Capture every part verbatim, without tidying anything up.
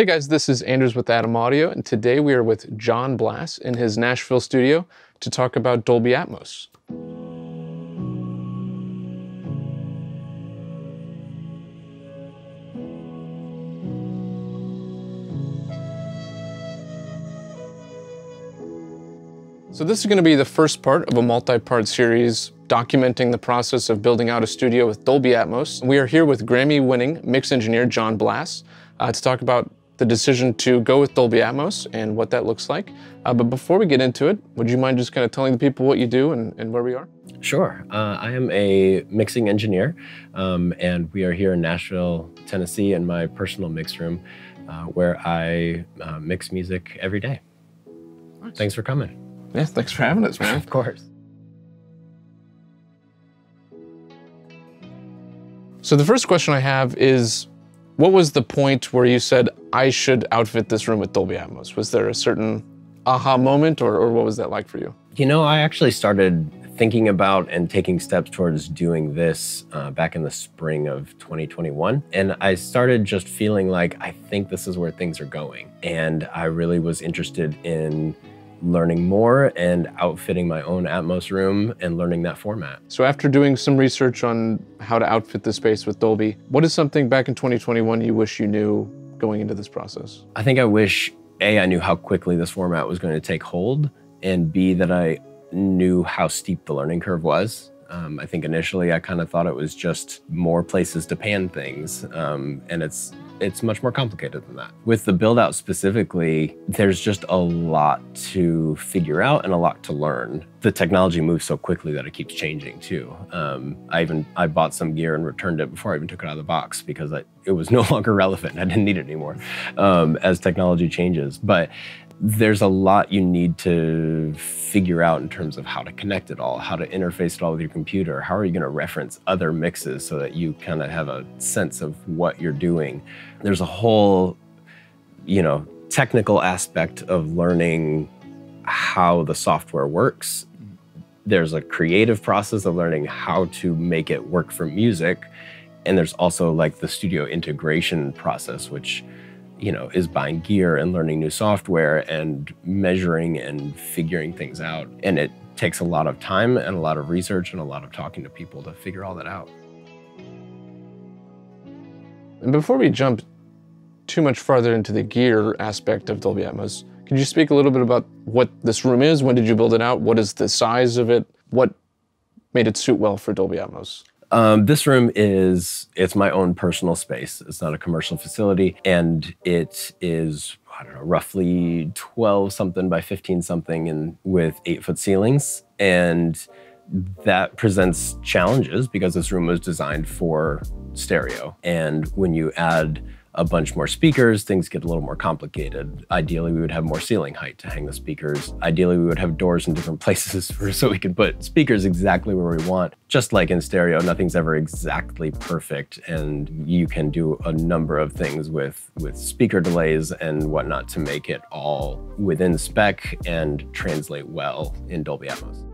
Hey guys, this is Anders with Adam Audio, and today we are with Jon Blass in his Nashville studio to talk about Dolby Atmos. So this is going to be the first part of a multi-part series documenting the process of building out a studio with Dolby Atmos. We are here with Grammy-winning mix engineer Jon Blass uh, to talk about the decision to go with Dolby Atmos and what that looks like. Uh, but before we get into it, would you mind just kind of telling the people what you do and, and where we are? Sure. Uh, I am a mixing engineer, um, and we are here in Nashville, Tennessee, in my personal mix room, uh, where I uh, mix music every day. Nice. Thanks for coming. Yeah, thanks for having us, man. Of course. So the first question I have is, what was the point where you said, I should outfit this room with Dolby Atmos? Was there a certain aha moment, or, or what was that like for you? You know, I actually started thinking about and taking steps towards doing this uh, back in the spring of twenty twenty-one. And I started just feeling like, I think this is where things are going. And I really was interested in learning more and outfitting my own Atmos room and learning that format. So after doing some research on how to outfit the space with Dolby, what is something back in twenty twenty-one you wish you knew going into this process? I think I wish, A, I knew how quickly this format was going to take hold, and B, that I knew how steep the learning curve was. Um, I think initially I kind of thought it was just more places to pan things, um, and it's it's much more complicated than that. With the build out specifically, there's just a lot to figure out and a lot to learn. The technology moves so quickly that it keeps changing too. Um, I even, I bought some gear and returned it before I even took it out of the box because I, it was no longer relevant. I didn't need it anymore um, as technology changes. But there's a lot you need to figure out in terms of how to connect it all, how to interface it all with your computer, how are you gonna reference other mixes so that you kind of have a sense of what you're doing. There's a whole, you know, technical aspect of learning how the software works. There's a creative process of learning how to make it work for music. And there's also like the studio integration process, which you know, is buying gear and learning new software and measuring and figuring things out. And it takes a lot of time and a lot of research and a lot of talking to people to figure all that out. And before we jump too much farther into the gear aspect of Dolby Atmos, can you speak a little bit about what this room is? When did you build it out? What is the size of it? What made it suit well for Dolby Atmos? Um, this room is, it's my own personal space. It's not a commercial facility. And it is, I don't know, roughly twelve something by fifteen something and with eight foot ceilings. And that presents challenges because this room was designed for stereo. And when you add a bunch more speakers, things get a little more complicated. Ideally, we would have more ceiling height to hang the speakers. Ideally, we would have doors in different places for, so we could put speakers exactly where we want. Just like in stereo, nothing's ever exactly perfect, and you can do a number of things with, with speaker delays and whatnot to make it all within spec and translate well in Dolby Atmos.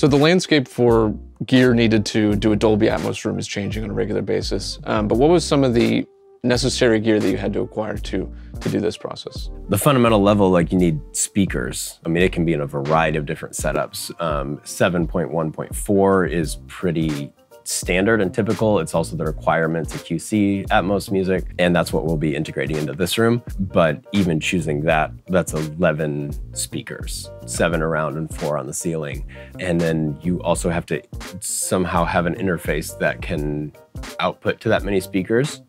So the landscape for gear needed to do a Dolby Atmos room is changing on a regular basis. Um, but what was some of the necessary gear that you had to acquire to, to do this process? The fundamental level, like you need speakers. I mean, it can be in a variety of different setups. Um, seven point one point four is pretty standard and typical. It's also the requirement to Q C Atmos music, and that's what we'll be integrating into this room. But even choosing that, that's eleven speakers, seven around and four on the ceiling. And then you also have to somehow have an interface that can output to that many speakers,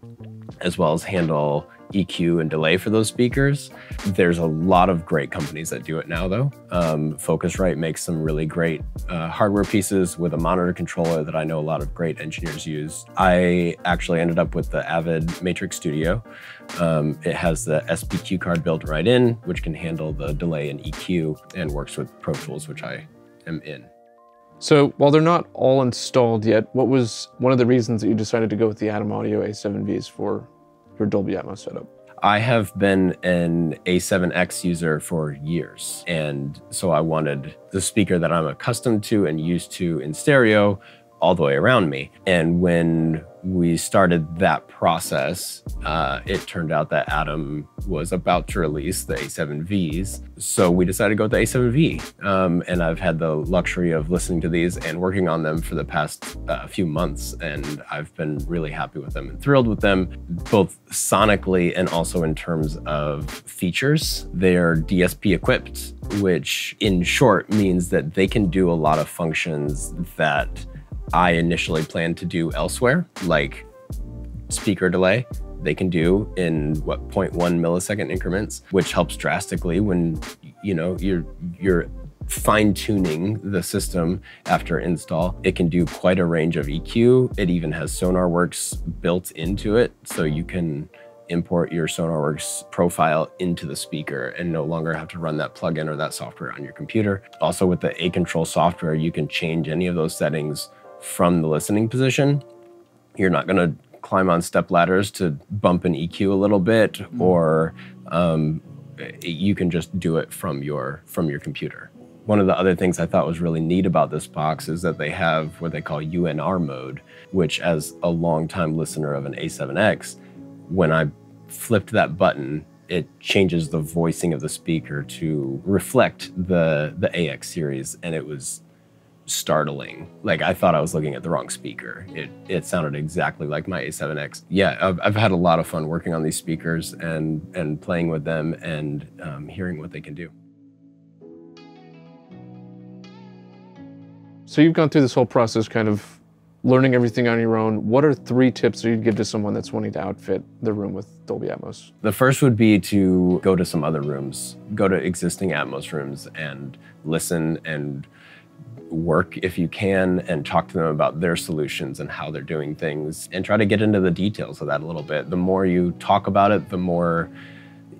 as well as handle E Q and delay for those speakers. There's a lot of great companies that do it now though. Um, Focusrite makes some really great uh, hardware pieces with a monitor controller that I know a lot of great engineers use. I actually ended up with the Avid Matrix Studio. Um, it has the S B Q card built right in, which can handle the delay and E Q and works with Pro Tools, which I am in. So while they're not all installed yet, what was one of the reasons that you decided to go with the Adam Audio A seven Vs for your Dolby Atmos setup? I have been an A seven X user for years. And so I wanted the speaker that I'm accustomed to and used to in stereo all the way around me. And when we started that process, uh, it turned out that Adam was about to release the A seven Vs. So we decided to go with the A seven V. Um, and I've had the luxury of listening to these and working on them for the past uh, few months. And I've been really happy with them and thrilled with them, both sonically and also in terms of features. They're D S P equipped, which in short means that they can do a lot of functions that I initially planned to do elsewhere, like speaker delay. They can do in what zero point one millisecond increments, which helps drastically when you know you're you're fine-tuning the system after install. It can do quite a range of E Q. It even has Sonarworks built into it, so you can import your Sonarworks profile into the speaker and no longer have to run that plugin or that software on your computer. Also, with the A-Control software, you can change any of those settings from the listening position. You're not going to climb on step ladders to bump an E Q a little bit, mm-hmm. or um, you can just do it from your from your computer. One of the other things I thought was really neat about this box is that they have what they call U N R mode, which as a longtime listener of an A seven X, when I flipped that button, it changes the voicing of the speaker to reflect the, the A X series, and it was startling. Like, I thought I was looking at the wrong speaker. It, it sounded exactly like my A seven X. Yeah, I've, I've had a lot of fun working on these speakers and, and playing with them and um, hearing what they can do. So you've gone through this whole process kind of learning everything on your own. What are three tips that you'd give to someone that's wanting to outfit their room with Dolby Atmos? The first would be to go to some other rooms, go to existing Atmos rooms and listen and work if you can and talk to them about their solutions and how they're doing things and try to get into the details of that a little bit. The more you talk about it, the more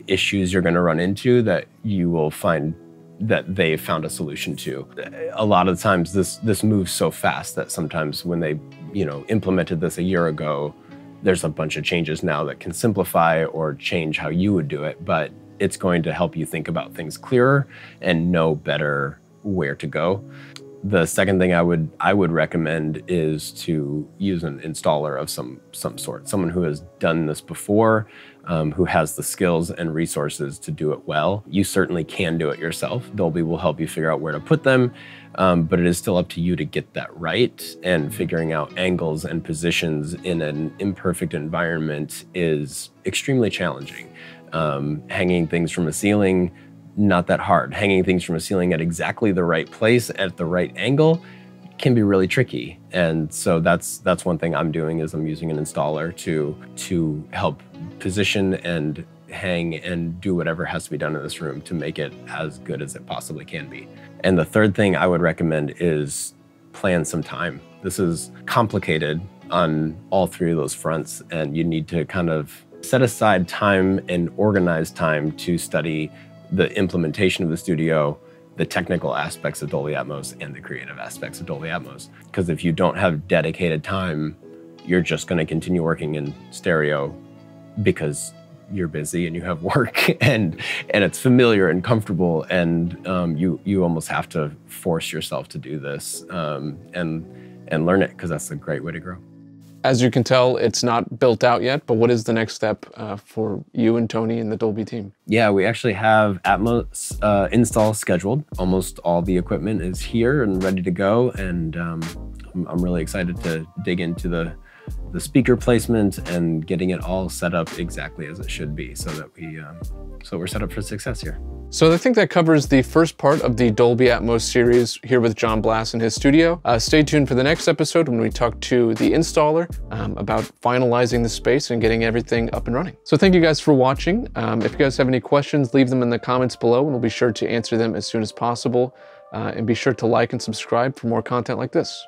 issues you're gonna run into that you will find that they found a solution to. A lot of the times this this moves so fast that sometimes when they you know implemented this a year ago, there's a bunch of changes now that can simplify or change how you would do it, but it's going to help you think about things clearer and know better where to go. The second thing I would I would recommend is to use an installer of some some sort, someone who has done this before, um, who has the skills and resources to do it well. You certainly can do it yourself. Dolby will help you figure out where to put them, um, but it is still up to you to get that right. And figuring out angles and positions in an imperfect environment is extremely challenging. Um, hanging things from a ceiling, not that hard. Hanging things from a ceiling at exactly the right place at the right angle can be really tricky. And so that's that's one thing I'm doing is I'm using an installer to, to help position and hang and do whatever has to be done in this room to make it as good as it possibly can be. And the third thing I would recommend is plan some time. This is complicated on all three of those fronts, and you need to kind of set aside time and organize time to study the implementation of the studio, the technical aspects of Dolby Atmos, and the creative aspects of Dolby Atmos. Because if you don't have dedicated time, you're just gonna continue working in stereo because you're busy and you have work and, and it's familiar and comfortable, and um, you, you almost have to force yourself to do this um, and, and learn it, because that's a great way to grow. As you can tell, it's not built out yet, but what is the next step uh, for you and Tony and the Dolby team? Yeah, we actually have Atmos uh, install scheduled. Almost all the equipment is here and ready to go, and um, I'm, I'm really excited to dig into the, the speaker placement and getting it all set up exactly as it should be, so that we, um, so we're set up for success here. So I think that covers the first part of the Dolby Atmos series here with Jon Blass in his studio. Uh, stay tuned for the next episode when we talk to the installer um, about finalizing the space and getting everything up and running. So thank you guys for watching. Um, if you guys have any questions, leave them in the comments below and we'll be sure to answer them as soon as possible. Uh, and be sure to like and subscribe for more content like this.